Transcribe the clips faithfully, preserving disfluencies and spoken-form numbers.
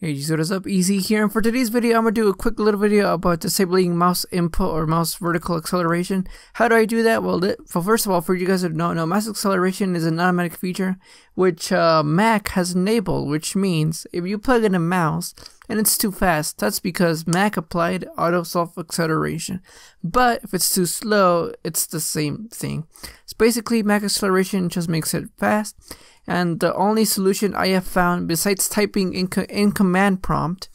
Hey, just what is up, E Z here, and for today's video I'm going to do a quick little video about disabling mouse input or mouse vertical acceleration. How do I do that? Well, well first of all, for you guys who don't know, mouse acceleration is an automatic feature which uh, Mac has enabled, which means if you plug in a mouse and it's too fast, that's because Mac applied auto self-acceleration. But if it's too slow, it's the same thing. So basically, Mac acceleration just makes it fast. And the only solution I have found, besides typing in, co in command prompt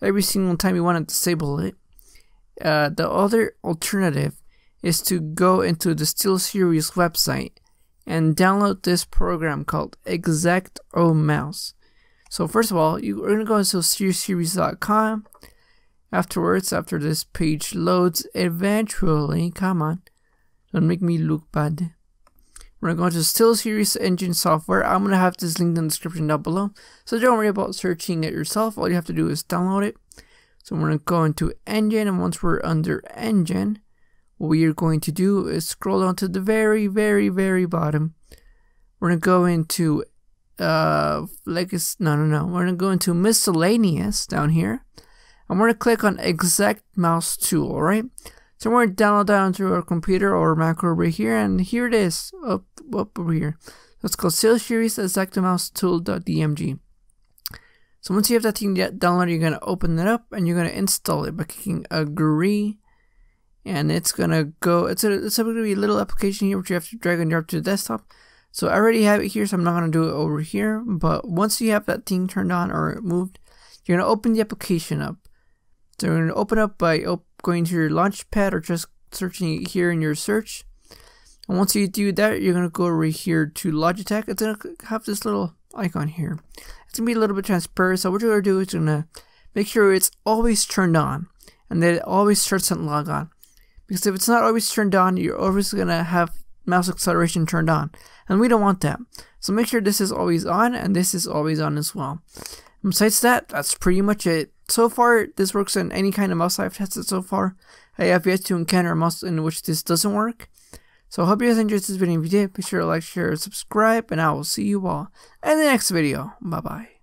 every single time you want to disable it, uh, the other alternative is to go into the SteelSeries website and download this program called ExactoMouse. So first of all, you're going to go into SteelSeries dot com. Afterwards, after this page loads, eventually, come on, don't make me look bad. We're going to go to SteelSeries Engine software. I'm going to have this linked in the description down below. So don't worry about searching it yourself. All you have to do is download it. So we're going to go into Engine. And once we're under Engine, what we are going to do is scroll down to the very, very, very bottom. We're going to go into, uh, like it's, no, no, no. We're going to go into Miscellaneous down here. And we're going to click on ExactoMouse tool, all right? So we're going to download that onto our computer or Mac over here, and here it is, up, up over here. Let's go SteelSeries ExactoMouse tool dot d m g. So once you have that thing downloaded, you're going to open it up and you're going to install it by clicking agree. And it's going to go, it's, a, it's going to be a little application here, which you have to drag and drop to the desktop. So I already have it here, so I'm not going to do it over here. But once you have that thing turned on or moved, you're going to open the application up. So you're going to open up by open going to your launchpad or just searching it here in your search. And once you do that, you're going to go over here to Logitech. It's going to have this little icon here. It's going to be a little bit transparent. So what you're going to do is you're going to make sure it's always turned on and that it always starts and log on. Because if it's not always turned on, you're always going to have mouse acceleration turned on. And we don't want that. So make sure this is always on and this is always on as well. And besides that, that's pretty much it. So far, this works on any kind of mouse I've tested so far. I have yet to encounter a mouse in which this doesn't work. So I hope you guys enjoyed this video. If you did, be sure to like, share, and subscribe. And I will see you all in the next video. Bye-bye.